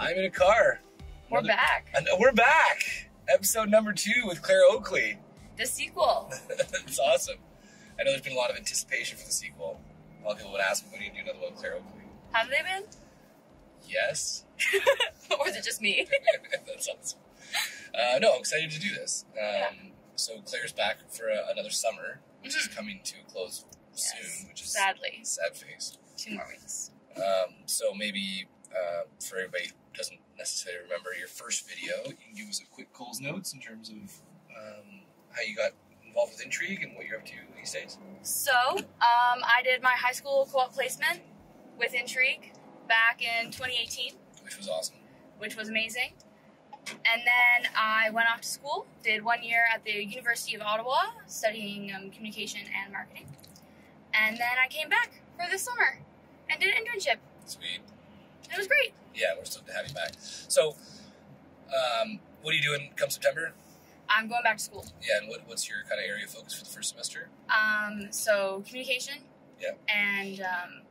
I'm in a car. We're back. Episode number 2 with Claire Oakley. The sequel. It's awesome. I know there's been a lot of anticipation for the sequel. A lot of people would ask me, when you do another one with Claire Oakley? Have they been? Yes. Or is it just me? That's awesome. No, I'm excited to do this. So Claire's back for another summer, which is coming to a close soon, which is sadly sad face. 2 more weeks. So maybe for everybody who doesn't necessarily remember your first video, you can give us a quick Cole's notes in terms of how you got involved with Intrigue and what you're up to these days. So I did my high school co-op placement with Intrigue back in 2018. Which was awesome. Which was amazing. And then I went off to school, did 1 year at the University of Ottawa, studying communication and marketing. And then I came back for this summer and did an internship. Sweet. It was great. Yeah, we're stoked to have you back. So, what are you doing come September? I'm going back to school. Yeah, and what's your kind of area of focus for the first semester? So communication. Yeah. And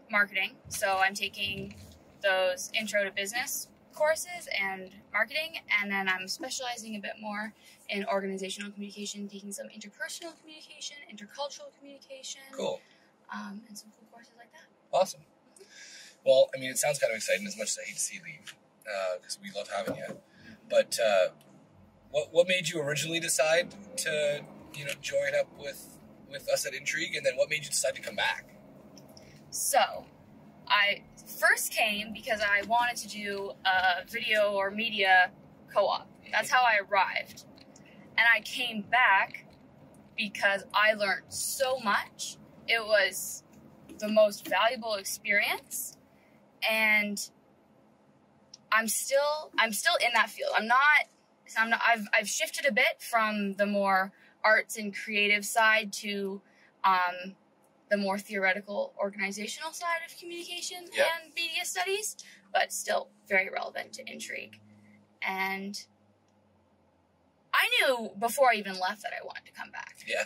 marketing. So I'm taking those intro to business courses and marketing, and then I'm specializing a bit more in organizational communication, taking some interpersonal communication, intercultural communication. Cool. And some cool courses like that. Awesome. Well, I mean, it sounds kind of exciting, as much as I hate to see you leave, because we love having you. But what made you originally decide to, you know, join up with us at Intrigue, and then what made you decide to come back? So, I first came because I wanted to do a video or media co-op. That's how I arrived. And I came back because I learned so much. It was the most valuable experience, and I'm still in that field. I've shifted a bit from the more arts and creative side to the more theoretical organizational side of communication and media studies, but still very relevant to Intrigue. And I knew before I even left that I wanted to come back. Yeah,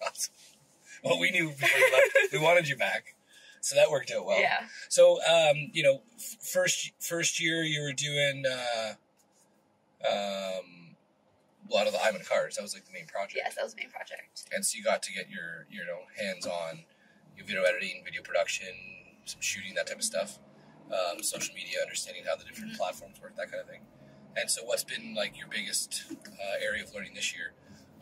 awesome. Well, we knew before you left. We wanted you back, so that worked out well. Yeah. So, you know, first year you were doing a lot of the I'm in cars. That was like the main project. Yes, that was the main project. And so you got to get your hands on your video editing, video production, some shooting, that type of stuff, social media, understanding how the different platforms work, that kind of thing. And so, what's been like your biggest area of learning this year?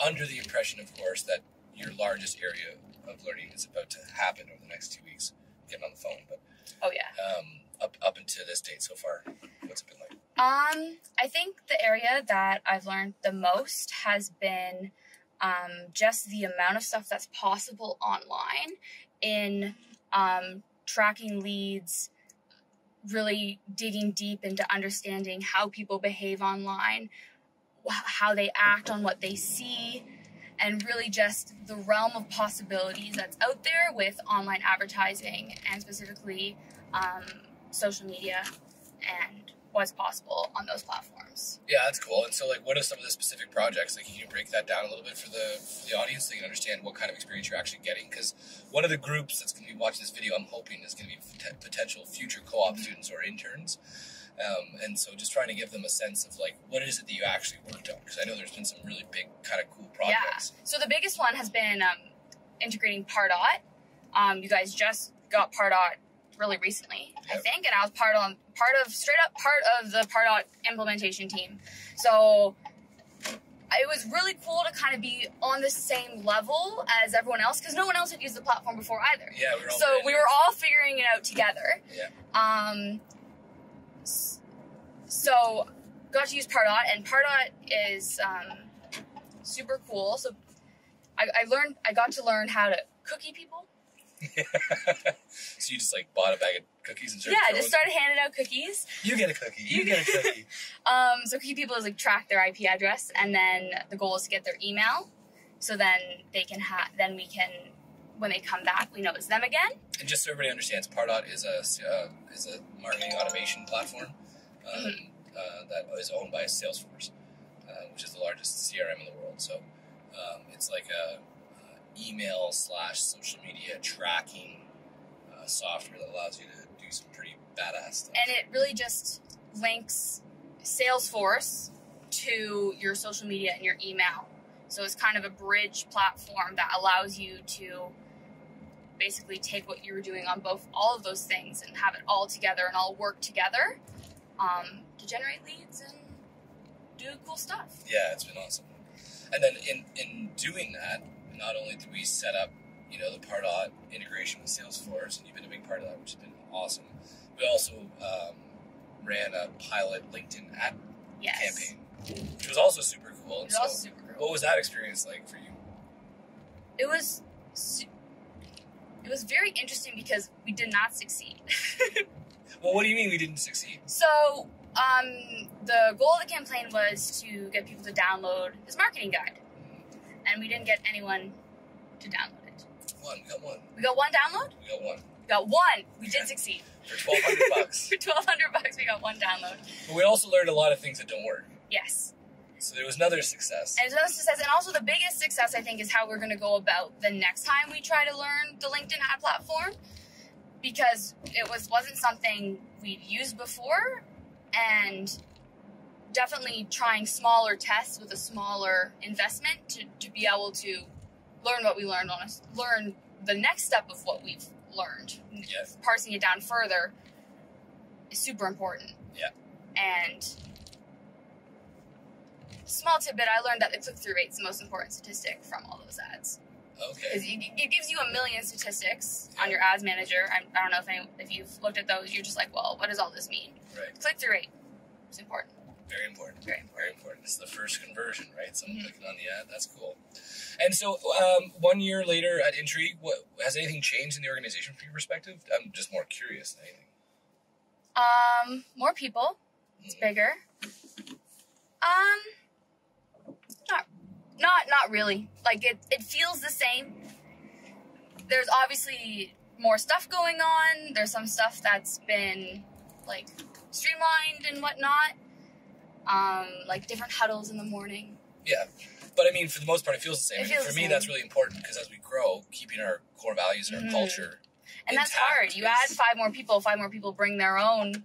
Under the impression, of course, that your largest area of learning is about to happen over the next 2 weeks. Getting on the phone, but oh yeah. Up until this date so far, what's it been like? I think the area that I've learned the most has been just the amount of stuff that's possible online in tracking leads, really digging deep into understanding how people behave online, how they act on what they see, and really just the realm of possibilities that's out there with online advertising and specifically social media and what's possible on those platforms. Yeah, that's cool. And so, like, what are some of the specific projects? Like, you can break that down a little bit for the audience so you can understand what kind of experience you're actually getting. Because one of the groups that's going to be watching this video, I'm hoping, is going to be potential future co-op students or interns. And so just trying to give them a sense of, like, what is it that you actually worked on? Because I know there's been some really big, kind of cool projects. Yeah. So the biggest one has been integrating Pardot. You guys just got Pardot really recently, I think, and I was straight up part of the Pardot implementation team. So it was really cool to kind of be on the same level as everyone else, because no one else had used the platform before either. Yeah, we were all so we were all figuring it out together. Yeah. So got to use Pardot, and Pardot is super cool. So I got to learn how to cookie people. So you just like bought a bag of cookies and just started handing out cookies. You get a cookie. You get a cookie. So cookie people is like track their IP address, and then the goal is to get their email. So then they can when they come back, we know it's them again. And just so everybody understands, Pardot is a marketing automation platform that is owned by Salesforce, which is the largest CRM in the world. So it's like a email/social media tracking software that allows you to do some pretty badass stuff. And it really just links Salesforce to your social media and your email. So it's kind of a bridge platform that allows you to basically take what you were doing on both, all of those things, and have it all together and all work together to generate leads and do cool stuff. Yeah, it's been awesome. And then in doing that, not only did we set up, you know, the Pardot integration with Salesforce, and you've been a big part of that, which has been awesome. We also ran a pilot LinkedIn ad campaign, which was also super cool. It was also super cool. What was that experience like for you? It was very interesting because we did not succeed. Well, what do you mean we didn't succeed? So the goal of the campaign was to get people to download this marketing guide, and we didn't get anyone to download it. We got one download. We did succeed. For $1,200 bucks. For $1,200 bucks, we got one download. But we also learned a lot of things that don't work. Yes. So there was another success. And there's another success. And also the biggest success, I think, is how we're going to go about the next time we try to learn the LinkedIn ad platform, because it wasn't something we'd used before, and definitely trying smaller tests with a smaller investment to be able to learn what we learned, learn the next step of what we've learned. Yes. Parsing it down further is super important. Yeah. And small tidbit, I learned that the click-through rate's the most important statistic from all those ads. Okay. Because it gives you a million statistics on your ads manager. I don't know if you've looked at those, you're just like, well, what does all this mean? Right. Click-through rate is important. Very important. Very important. Very important. It's the first conversion, right? Someone clicking on the ad. That's cool. And so 1 year later at Intrigue, has anything changed in the organization from your perspective? I'm just more curious than anything. More people. It's bigger. Not really. Like it feels the same. There's obviously more stuff going on. There's some stuff that's been like streamlined and whatnot. Like different huddles in the morning. Yeah. But I mean, for the most part, it feels the same. For me, that's really important, because as we grow, keeping our core values and our culture and that's hard. You add five more people bring their own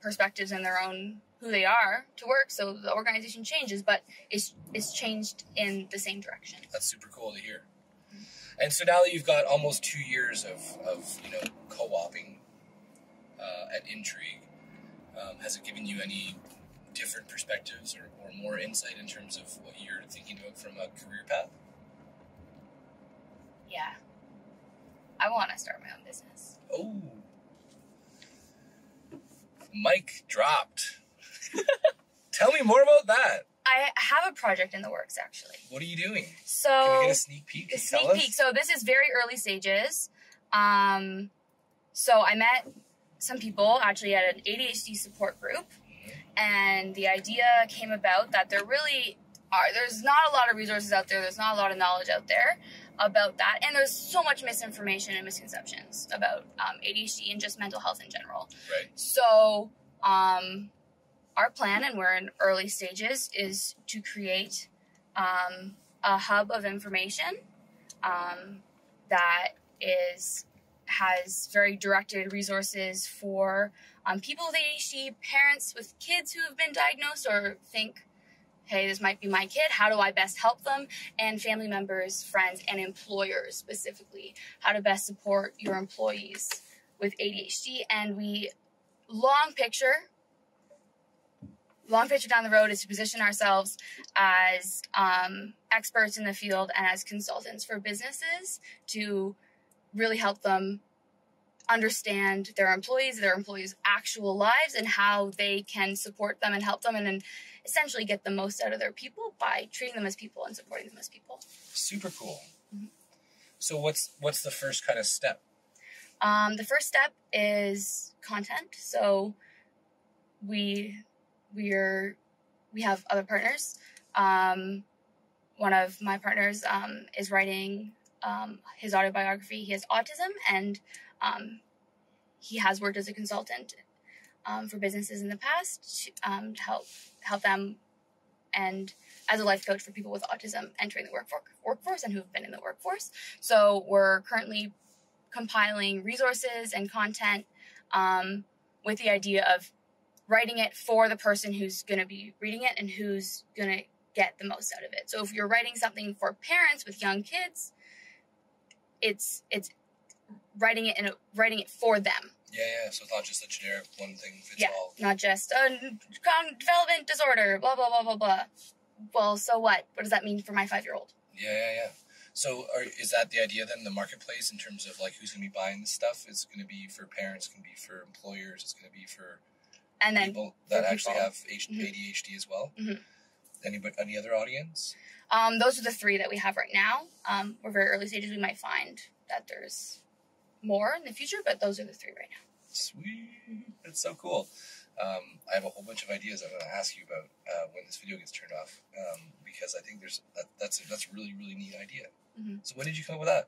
perspectives and their own who they are to work, so the organization changes, but it's changed in the same direction. That's super cool to hear. And so now that you've got almost 2 years of you know, co-oping at Intrigue, has it given you any different perspectives or more insight in terms of what you're thinking about from a career path? Yeah. I want to start my own business. Oh. Mic dropped. Tell me more about that. I have a project in the works, actually. What are you doing? So can we get a sneak peek? So this is very early stages. So I met some people actually at an ADHD support group, and the idea came about that there really are, there's not a lot of resources out there. There's not a lot of knowledge out there about that. And there's so much misinformation and misconceptions about ADHD and just mental health in general. Right. So our plan, and we're in early stages, is to create a hub of information that has very directed resources for people with ADHD, parents with kids who have been diagnosed or think, hey, this might be my kid, how do I best help them? And family members, friends, and employers specifically, how to best support your employees with ADHD. And long picture down the road is to position ourselves as experts in the field and as consultants for businesses to really help them understand their employees' actual lives, and how they can support them and help them, and then essentially get the most out of their people by treating them as people and supporting them as people. Super cool. So what's the first kind of step? The first step is content. So we have other partners. One of my partners is writing his autobiography. He has autism, and he has worked as a consultant for businesses in the past to help them, and as a life coach for people with autism entering the workforce and who've been in the workforce. So we're currently compiling resources and content with the idea of writing it for the person who's going to be reading it and who's going to get the most out of it. So if you're writing something for parents with young kids, it's writing it and writing it for them. Yeah, so it's not just a generic one thing fits all. Yeah, not just development disorder, blah, blah, blah, blah, blah. Well, so what? What does that mean for my 5-year-old? Yeah. So is that the idea then, the marketplace, in terms of like who's going to be buying this stuff? It's going to be for parents, it's going to be for employers, it's going to be for people that actually have ADHD as well? Mm-hmm. Any other audience? Those are the three that we have right now. We're very early stages. We might find that there's more in the future, but those are the three right now. Sweet. That's so cool. I have a whole bunch of ideas I'm going to ask you about when this video gets turned off, because I think that's a really, really neat idea. Mm-hmm. So when did you come up with that?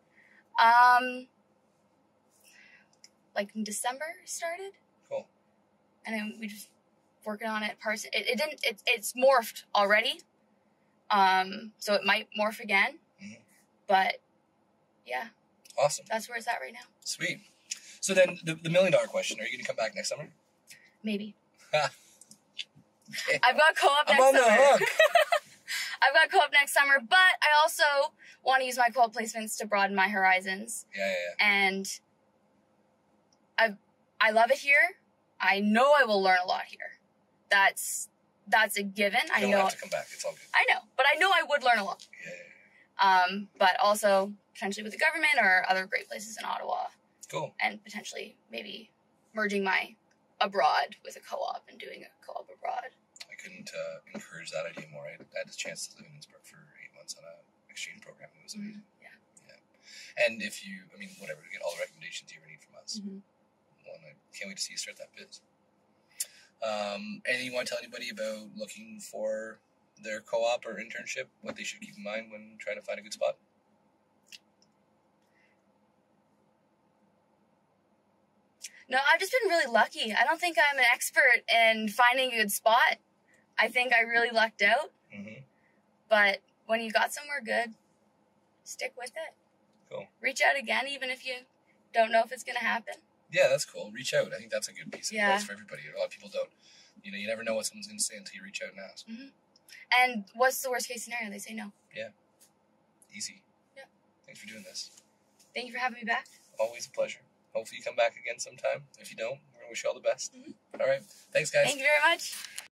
Like in December started. Cool. And then we just working on it. It's morphed already. So it might morph again, but yeah. Awesome. That's where it's at right now. Sweet. So then the $1 million question, are you going to come back next summer? Maybe. Okay. I've got co-op next summer. I'm on the hook. I've got co-op next summer, but I also want to use my co-op placements to broaden my horizons. Yeah. And I love it here. I know I will learn a lot here. That's a given. I don't have to come back. It's all good. I know, but I know I would learn a lot. Yeah. But also potentially with the government or other great places in Ottawa. Cool. And potentially maybe merging my abroad with a co-op and doing a co-op abroad. I couldn't encourage that idea more. I had a chance to live in Innsbruck for 8 months on an exchange program. It was amazing. Yeah. And if you, whatever, you get all the recommendations you ever need from us. Mm-hmm. Well, I can't wait to see you start that biz. And you want to tell anybody about looking for their co-op or internship, what they should keep in mind when trying to find a good spot? No, I've just been really lucky. I don't think I'm an expert in finding a good spot. I think I really lucked out. Mm-hmm. But when you got somewhere good, stick with it. Cool. Reach out again, even if you don't know if it's going to happen. Yeah, that's cool. Reach out. I think that's a good piece of advice for everybody. A lot of people don't. You never know what someone's going to say until you reach out and ask. Mm-hmm. And what's the worst case scenario? They say no. Yeah. Easy. Yeah. Thanks for doing this. Thank you for having me back. Always a pleasure. Hopefully you come back again sometime. If you don't, we're going to wish you all the best. Mm-hmm. All right. Thanks, guys. Thank you very much.